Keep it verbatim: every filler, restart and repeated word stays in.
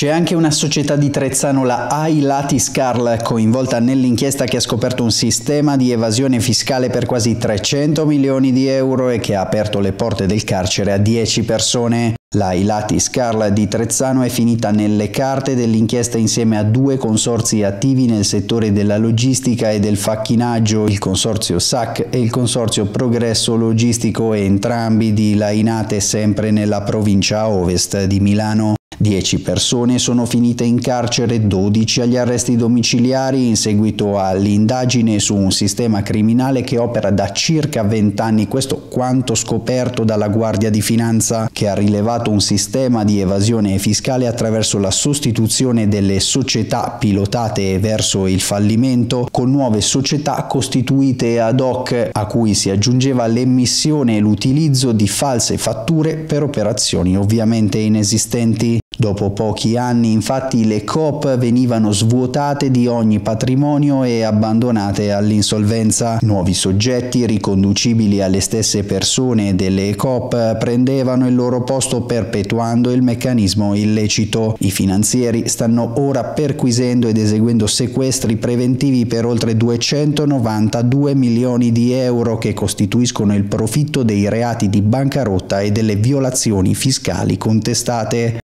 C'è anche una società di Trezzano, la Ailati Scarl, coinvolta nell'inchiesta che ha scoperto un sistema di evasione fiscale per quasi trecento milioni di euro e che ha aperto le porte del carcere a dieci persone. La Ailati Scarl di Trezzano è finita nelle carte dell'inchiesta insieme a due consorzi attivi nel settore della logistica e del facchinaggio, il Consorzio Sac e il Consorzio Progresso Logistico, entrambi di Lainate, sempre nella provincia ovest di Milano. dieci persone sono finite in carcere, dodici agli arresti domiciliari in seguito all'indagine su un sistema criminale che opera da circa vent'anni, questo quanto scoperto dalla Guardia di Finanza, che ha rilevato un sistema di evasione fiscale attraverso la sostituzione delle società pilotate verso il fallimento con nuove società costituite ad hoc, a cui si aggiungeva l'emissione e l'utilizzo di false fatture per operazioni ovviamente inesistenti. Dopo pochi anni, infatti, le C O P venivano svuotate di ogni patrimonio e abbandonate all'insolvenza. Nuovi soggetti, riconducibili alle stesse persone delle C O P, prendevano il loro posto perpetuando il meccanismo illecito. I finanzieri stanno ora perquisendo ed eseguendo sequestri preventivi per oltre duecentonovantadue milioni di euro che costituiscono il profitto dei reati di bancarotta e delle violazioni fiscali contestate.